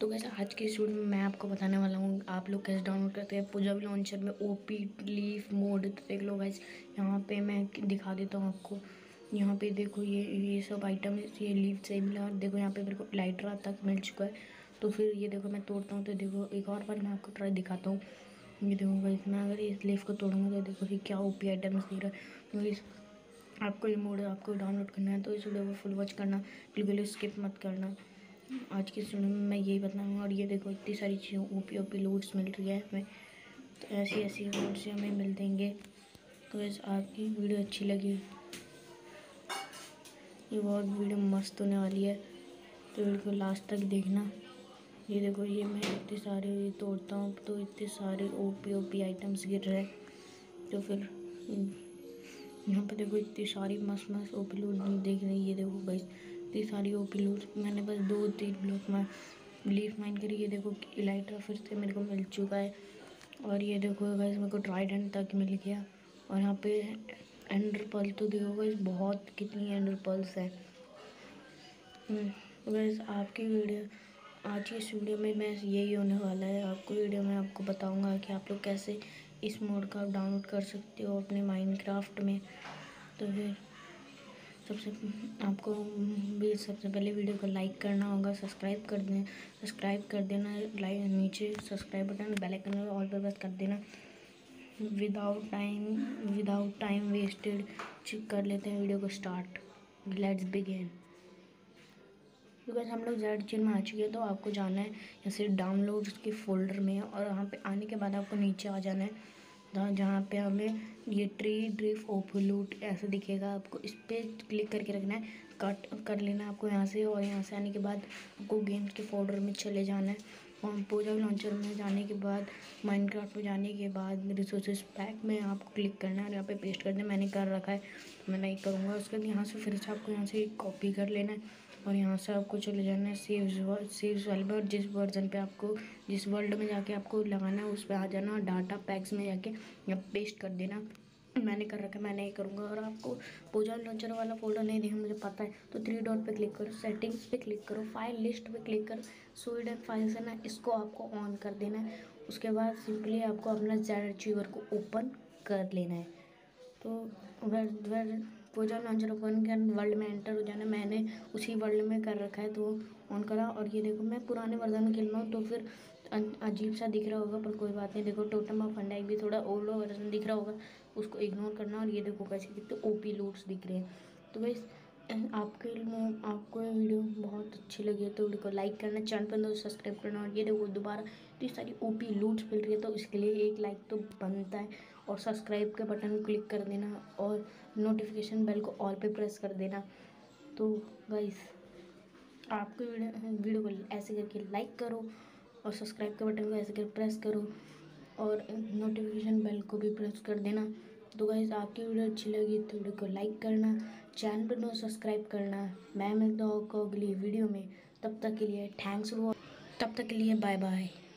तो गाइस आज की इस वीडियो में मैं आपको बताने वाला हूँ आप लोग कैसे डाउनलोड करते हैं पोजावी लॉन्चर में ओपी लीफ मोड। तो देख लो गाइस, यहाँ पे मैं दिखा देता हूँ आपको। यहाँ पे देखो ये सब आइटम, ये लीफ से मिला। देखो यहाँ पे मेरे को लाइटरा तक मिल चुका है। तो फिर ये देखो मैं तोड़ता हूँ। तो देखो एक और बार मैं आपको ट्राई दिखाता हूँ। ये देखो गाइस, मैं अगर इस लीफ को तोड़ूँगा तो देखो ये क्या ओपी आइटम्स दे रहा है। आपको ये मोड आपको डाउनलोड करना है तो इस वीडियो को फुल वॉच करना, बिल्कुल स्किप मत करना। आज की स्टोरी में मैं यही बताऊँगा। और ये देखो इतनी सारी चीज़ें ओपी लूट्स मिल रही है हमें। तो ऐसी ऐसी लूट्स हमें मिल देंगे। तो इस आपकी वीडियो अच्छी लगी, ये बहुत वीडियो मस्त होने वाली है, तो बिल्कुल लास्ट तक देखना। ये देखो ये मैं इतने सारे ये तोड़ता हूँ तो इतने सारे ओपी आइटम्स गिर रहे हैं। तो फिर यहाँ पे देखो इतनी सारी मस्त मस्त ओपी लूट देख रही है। ये देखो गाइस इतनी सारी ओपी लूट, मैंने बस 2-3 ब्लॉक में लीफ माइन करी। ये देखो इलाइटरा फिर से मेरे को मिल चुका है। और ये देखो गाइस मेरे को ट्राइडेंट तक मिल गया। और यहाँ पे एंडर पर्ल, तो देखो गाइस बहुत कितनी एंडर पर्ल्स है। गाइस आपकी वीडियो, आज की इस वीडियो में मैं यही होने वाला है। आपको वीडियो में आपको बताऊँगा कि आप लोग कैसे इस मोड का आप डाउनलोड कर सकते हो अपने माइनक्राफ्ट में। तो फिर सबसे आपको भी सबसे पहले वीडियो को लाइक करना होगा, सब्सक्राइब कर देना, लाइक नीचे subscribe button bell icon all पर प्रेस कर देना। विदाउट टाइम वेस्टेड चेक कर लेते हैं वीडियो को स्टार्ट। Let's begin. बिकॉज हम लोग जेड चेन में आ चुके हैं। तो आपको जाना है या सिर्फ डाउनलोड्स के फोल्डर में, और वहाँ पे आने के बाद आपको नीचे आ जाना है जहाँ पे हमें ये ट्री ड्रिफ ओपी लूट ऐसे दिखेगा। आपको इस पर क्लिक करके रखना है, कट कर लेना आपको यहाँ से। और यहाँ से आने के बाद आपको गेम्स के फोल्डर में चले जाना है। और पोजावी लॉन्चर में जाने के बाद, माइनक्राफ्ट में जाने के बाद रिसोर्सेज पैक में आपको क्लिक करना है और यहाँ पे पेस्ट करना है। मैंने कर रखा है, मैं नहीं करूँगा। उसके बाद यहाँ से फिर से आपको यहाँ से कॉपी कर लेना है और यहाँ से आपको चले जाना है सेव्स वाले पर। जिस वर्जन पे आपको, जिस वर्ल्ड में जाके आपको लगाना है उस पर आ जाना और डाटा पैक्स में जाके यहाँ पेस्ट कर देना। मैंने कर रखा है, मैं नहीं करूँगा। और आपको पोजावी लॉन्चर वाला फोल्डर नहीं देखा, मुझे पता है। तो 3 डॉट पे क्लिक करो, सेटिंग्स पे क्लिक करो, फाइल लिस्ट पे क्लिक करो, सूड एंड फाइल्स है ना, इसको आपको ऑन कर देना है। उसके बाद सिंपली आपको अपना जेड अचीवर को ओपन कर लेना है। तो अगर पोजावी लॉन्चर ओपन कर वर्ल्ड में एंटर हो जाना, मैंने उसी वर्ल्ड में कर रखा है तो ऑन करा। और ये देखो मैं पुराने वर्जन में खेल रहा हूँ तो फिर अजीब सा दिख रहा होगा, पर कोई बात नहीं। देखो टोटम ऑफ फंडाइक भी थोड़ा ओल्ड वर्जन दिख रहा होगा, उसको इग्नोर करना। और ये देखो कैसे कितने ओपी लूट्स दिख रहे हैं। तो गाइस आपको ये वीडियो बहुत अच्छी लगी है तो वीडियो को लाइक करना, चैनल पर तो सब्सक्राइब करना। और ये देखो दोबारा इतनी सारी ओपी लूट्स मिल रही है तो इसके लिए एक लाइक तो बनता है। और सब्सक्राइब के बटन को क्लिक कर देना और नोटिफिकेशन बेल को ऑल पे प्रेस कर देना। तो गाइस आपको वीडियो को ऐसे करके लाइक करो और सब्सक्राइब के बटन को ऐसे करके प्रेस करो और नोटिफिकेशन बेल को भी प्रेस कर देना। तो गाइस आपकी वीडियो अच्छी लगी तो वीडियो को लाइक करना, चैनल पर नो सब्सक्राइब करना। मैं मिलता हूँ आपको अगली वीडियो में, तब तक के लिए बाय बाय।